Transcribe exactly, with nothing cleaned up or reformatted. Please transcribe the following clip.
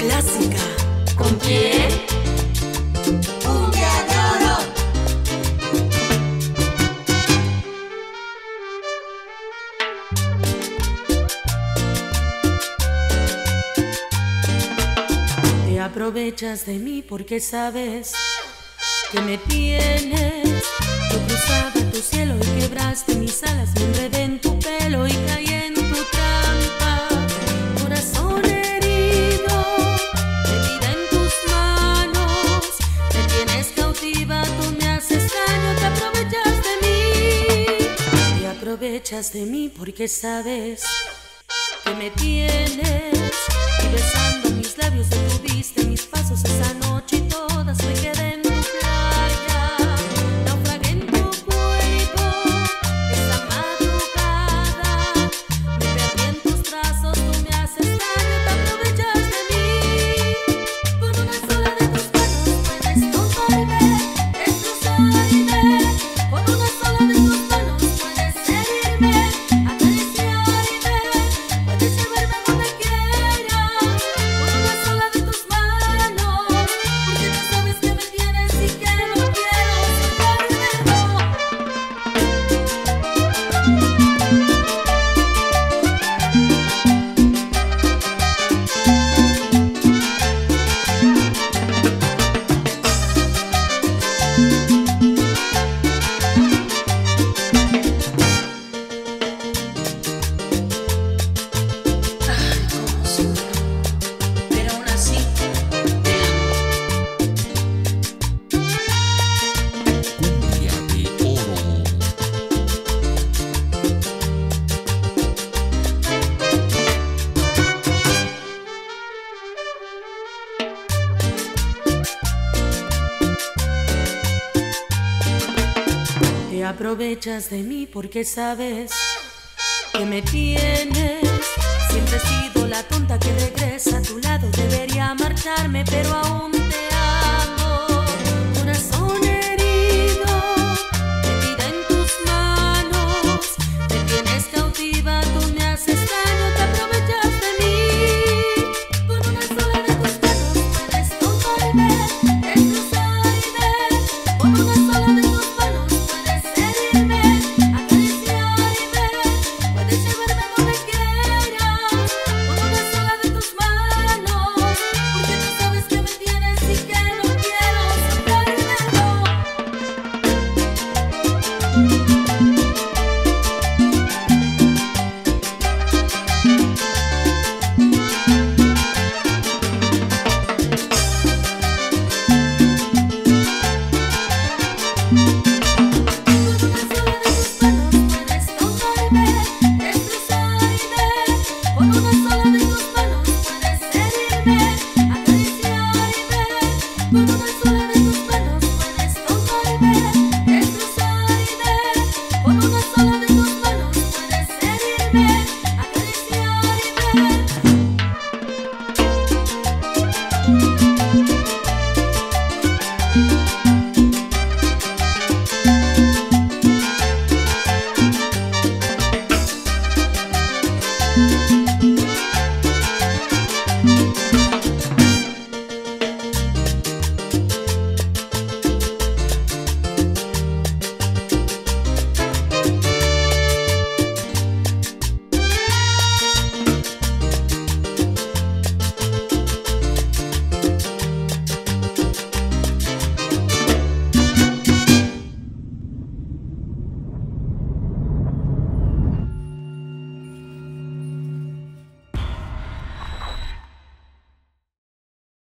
clásica. ¿Con quién? Cumbia de Oro. Te aprovechas de mí porque sabes que me tienes. Yo cruzaba tu cielo y quebraste mis alas, me enredé en tu pelo y caí en tu trampa. Corazón herido, mi vida en tus manos, me tienes cautiva, tú me haces daño, te aprovechas de mí. Te aprovechas de mí porque sabes que me tienes, y besando mis labios detuviste mis pasos esa noche y todas me quedé en tu playa. Naufragué en tu cuerpo esa madrugada, me perdí en tus brazos, tú me haces daño, te aprovechas de mí. Con una sola de tus manos puedes conmoverme, destrozarme. Con una sola de tus manos puedes herirme, acariciarme, puedes llevarme a donde quieras. Con una sola de tus manos, porque tú sabes que me tienes y que no quiero soltarme, no. Ay, cómo sufro, pero aún así te amo. Cumbia de Oro. Te aprovechas de mí porque sabes que me tienes. Siempre he sido la tonta que regresa a tu lado, debería marcharme, pero